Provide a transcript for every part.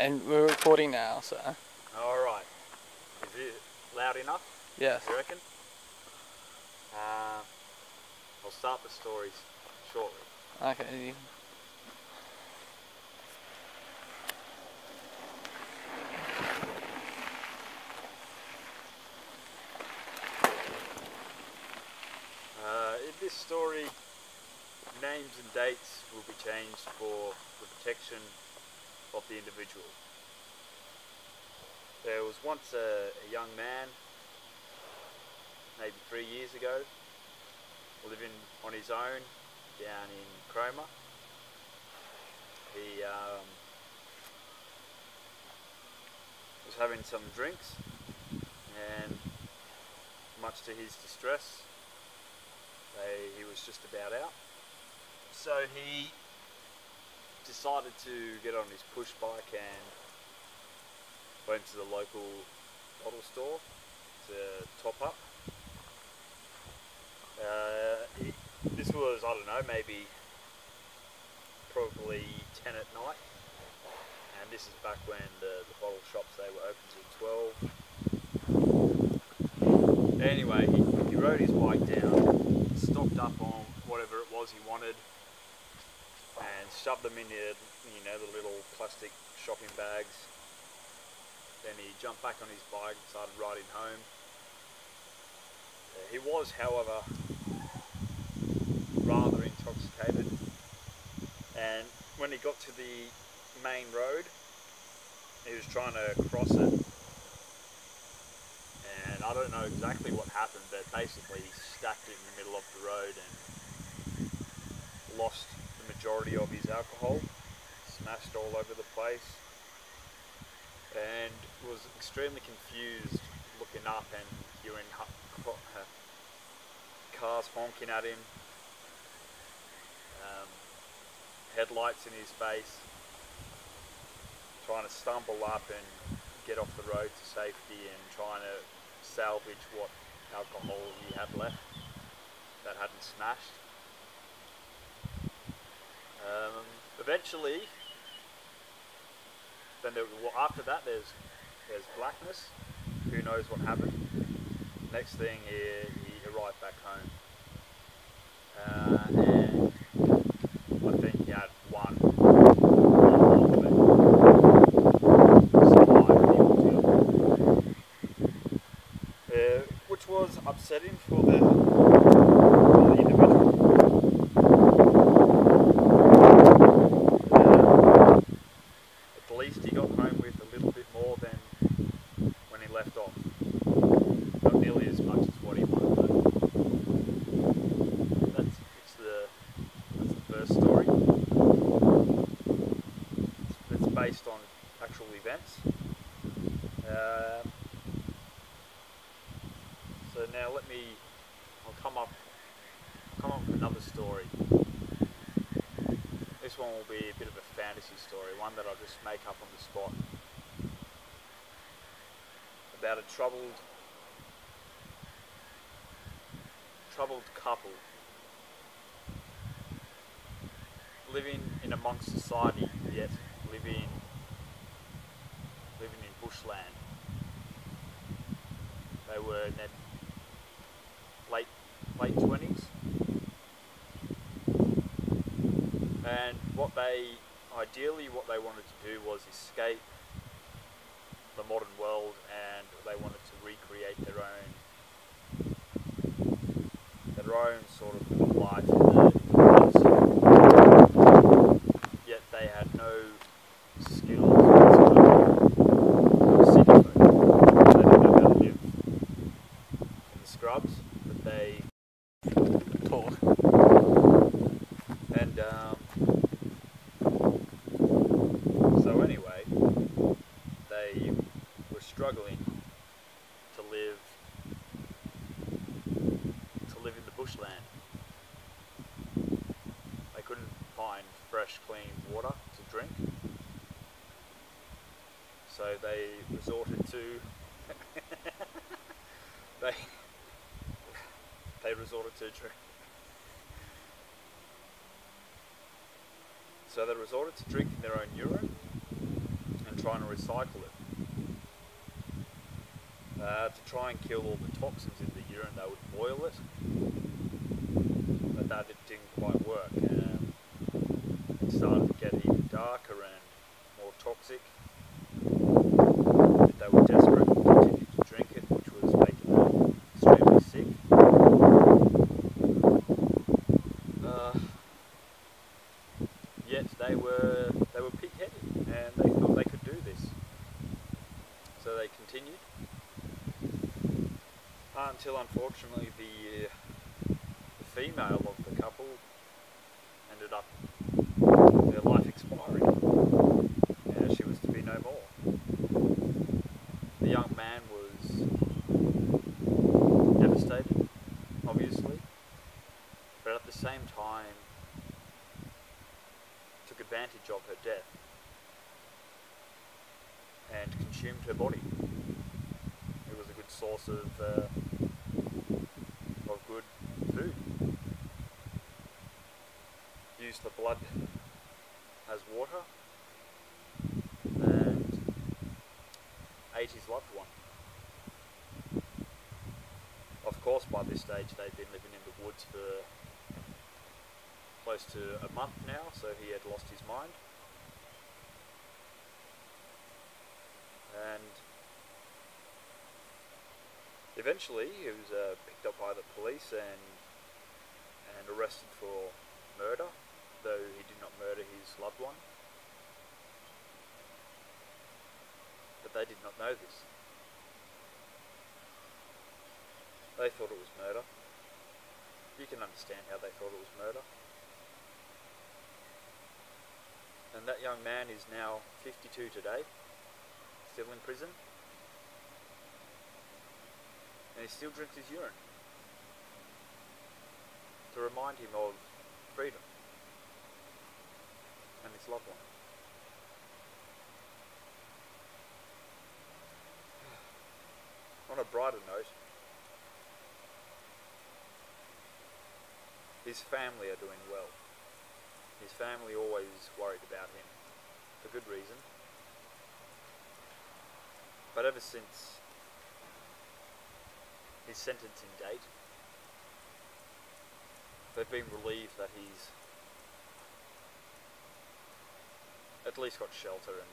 And we're recording now, so. Alright. Is it loud enough? Yes. You reckon? I'll start the stories shortly. Okay. This story, names and dates will be changed for the protection of the individual. There was once a young man, maybe 3 years ago, living on his own down in Cromer. He was having some drinks, and much to his distress, he was just about out. So he decided to get on his push bike and went to the local bottle store to top up. This was, I don't know, maybe probably 10 at night, and this is back when the bottle shops, they were open till 12. Anyway, he rode his bike down, stocked up on whatever it was he wanted, and shoved them in the, you know, the little plastic shopping bags. Then he jumped back on his bike and started riding home. He was, however, rather intoxicated, and when he got to the main road, he was trying to cross it, and I don't know exactly what happened, but basically he stacked it in the middle of the road and lost the majority of his alcohol, smashed all over the place, and was extremely confused, looking up and hearing cars honking at him, headlights in his face, trying to stumble up and get off the road to safety, and trying to salvage what alcohol he had left that hadn't smashed. Eventually, then after that, there's blackness. Who knows what happened? Next thing, he arrived back home, and I think he had one. Which was upsetting for the individual. At least he got home with a little bit more than when he left off. Not nearly as much as what he wanted, but that's the first story. It's based on actual events. So now I'll come up with another story. This one will be a bit of a fantasy story, one that I'll just make up on the spot. About a troubled couple living in amongst society, yet living in bushland. They were in their late 20s, and what they wanted to do was escape the modern world, and they wanted to recreate their own sort of life yet they had no skills whatsoever. They didn't know how to live in the scrubs, but they talk. And so anyway, they were struggling to live in the bushland. They couldn't find fresh, clean water to drink, so they resorted to drinking their own urine and trying to recycle it. To try and kill all the toxins in the urine, they would boil it, but that didn't quite work. It started to get even darker and more toxic. They were desperate to continue to drink it, which was making them extremely sick. Yet they were pig-headed, and they thought they could do this, so they continued until, unfortunately, the female of the couple ended up their life expiring, and she was to be no more. The young man was devastated, obviously, but at the same time took advantage of her death and consumed her body. It was a good source of good food. Used the blood as water. His loved one. Of course, by this stage they'd been living in the woods for close to a month now, so he had lost his mind. And eventually he was picked up by the police and arrested for murder, though he did not murder his loved one. But they did not know this. They thought it was murder. You can understand how they thought it was murder. And that young man is now 52 today, still in prison. And he still drinks his urine to remind him of freedom and his loved one. On a brighter note, his family are doing well. His family always worried about him, for good reason. But ever since his sentencing date, they've been relieved that he's at least got shelter and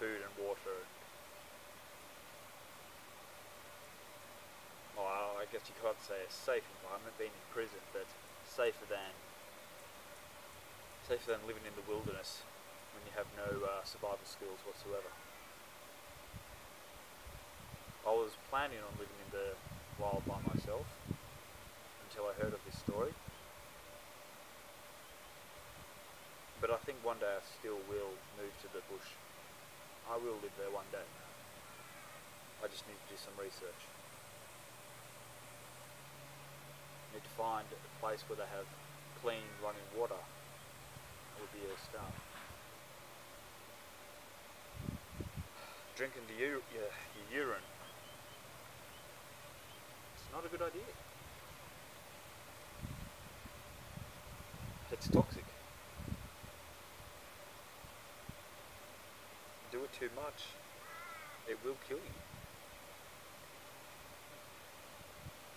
food and water. Well, I guess you can't say a safe environment, being in prison, but safer than living in the wilderness when you have no survival skills whatsoever. I was planning on living in the wild by myself until I heard of this story, but I think one day I still will move to the bush. I will live there one day. I just need to do some research. Need to find a place where they have clean running water. That would be a start. Drinking your urine. It's not a good idea. It's toxic. Do it too much, it will kill you.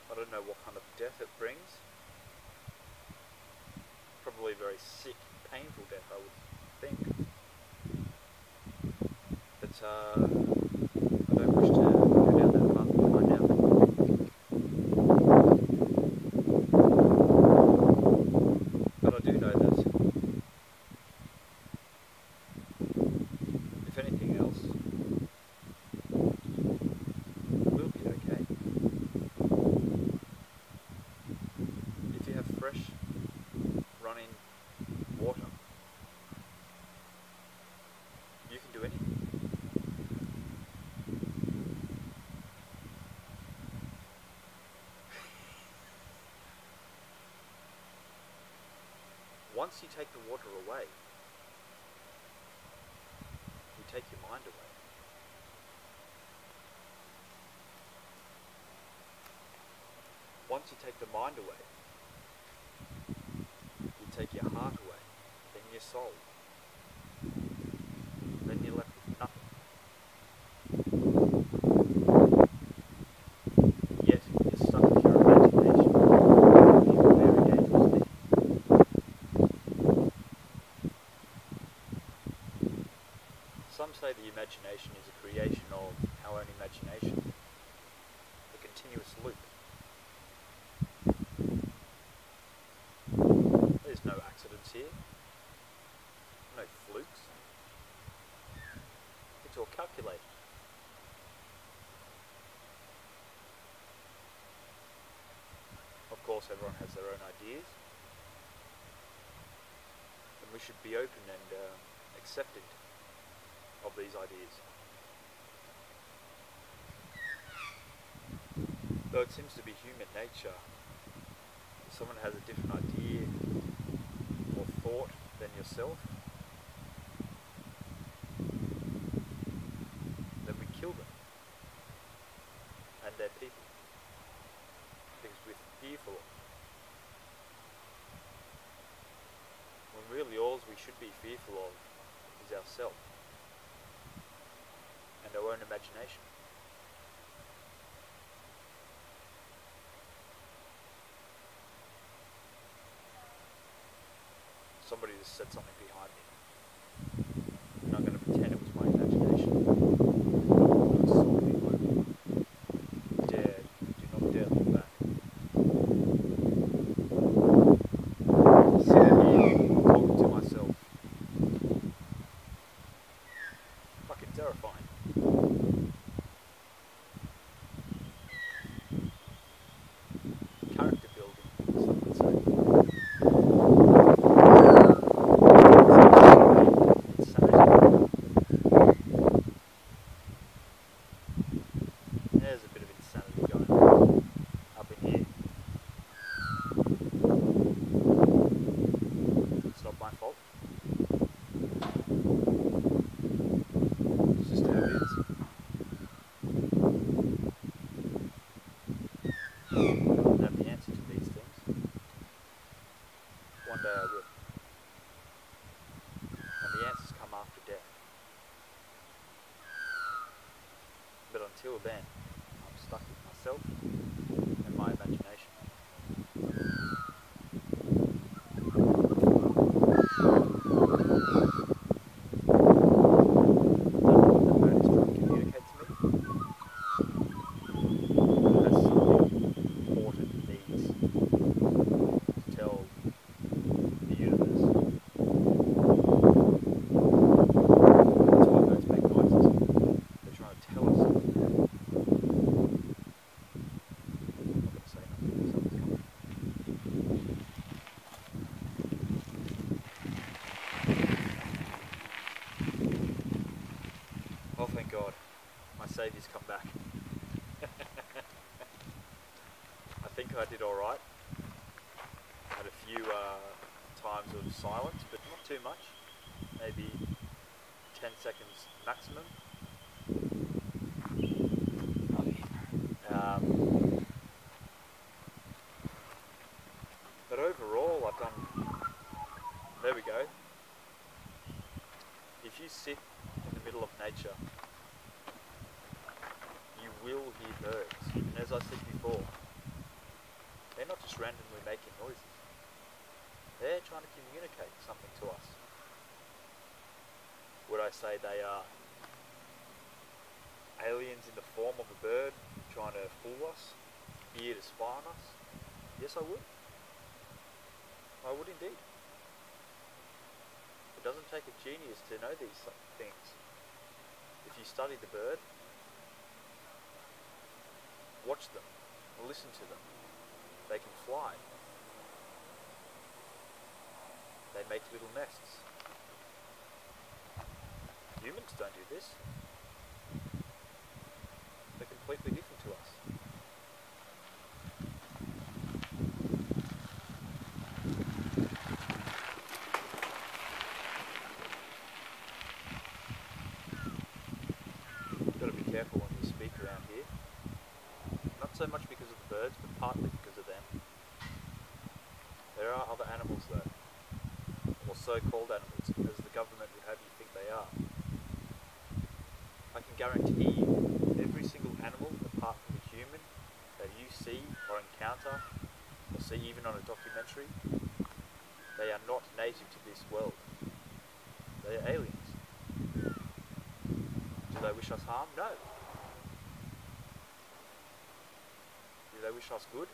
I don't know what kind of death it brings. Probably a very sick, painful death, I would think. But I don't wish to go down that path right now. But I do know that, if anything else, fresh running water. You can do anything. Once you take the water away, you take your mind away. Once you take the mind away, take your heart away, then your soul, then you're left with nothing. Some say the imagination is a creation of our own imagination, a continuous loop. There's no accidents here, no flukes. It's all calculated. Of course, everyone has their own ideas, and we should be open and accepted of these ideas. Though it seems to be human nature, if someone has a different idea or thought than yourself, then we kill them and their people, because we're fearful of them. When really all we should be fearful of is ourselves and our own imagination. Somebody just said something behind me. I'm not going to pretend it was my imagination. Do not dare look back. Sit here talking to myself. Fucking terrifying. Character building, some would say. Insanity. There's a bit of insanity going on up in here. It's not my fault. It's just how it is. But until then, I'm stuck with myself and my imagination. Thank God, my Saviour's come back. I think I did alright. Had a few times of silence, but not too much. Maybe 10 seconds maximum. But overall, I've done... There we go. If you sit in the middle of nature, you will hear birds, and as I said before, they're not just randomly making noises, they're trying to communicate something to us. Would I say they are aliens in the form of a bird trying to fool us, here to spy on us? Yes, I would. I would indeed. It doesn't take a genius to know these things. If you study the bird, watch them, listen to them. They can fly. They make little nests. Humans don't do this. They're completely different to us. Careful when we speak around here, not so much because of the birds, but partly because of them. There are other animals though, or so-called animals, as the government would have you think they are. I can guarantee you, every single animal, apart from the human, that you see or encounter, or see even on a documentary, they are not native to this world. They are aliens. they wish us harm? No. Do they wish us good?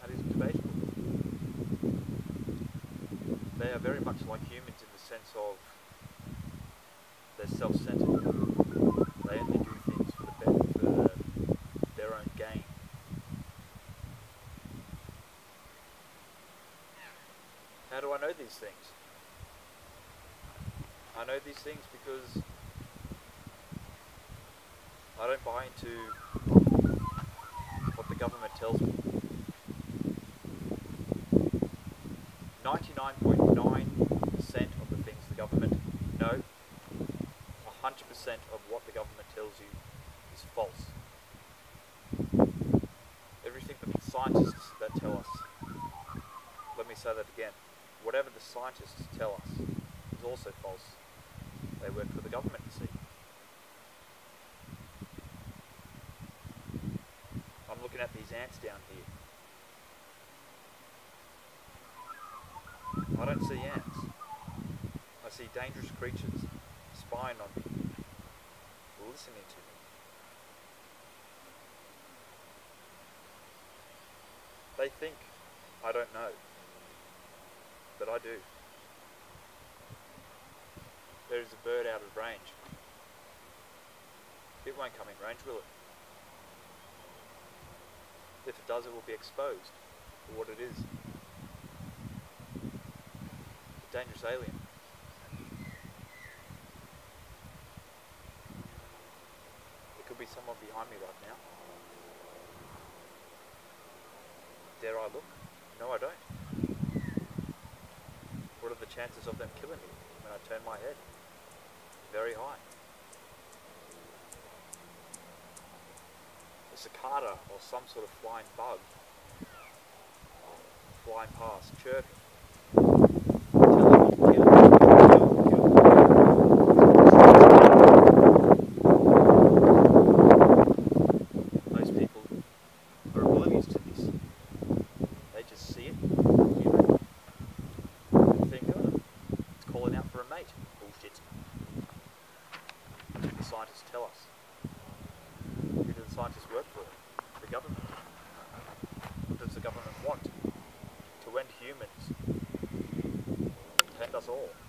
That is debatable. They are very much like humans in the sense of they're self-centered. They only do things for the benefit of their own gain. How do I know these things? I know these things because I don't buy into what the government tells me. 99.9% of the things the government know, 100% of what the government tells you is false. Everything that the scientists that tell us, let me say that again, whatever the scientists tell us is also false. They work for the government, you see. I'm looking at these ants down here. I don't see ants. I see dangerous creatures spying on me, listening to me. They think I don't know, but I do. There is a bird out of range. It won't come in range, will it? If it does, it will be exposed for what it is. Dangerous alien. There could be someone behind me right now. Dare I look? No, I don't. What are the chances of them killing me when I turn my head? Very high. A cicada or some sort of flying bug flying past, chirping. That's all.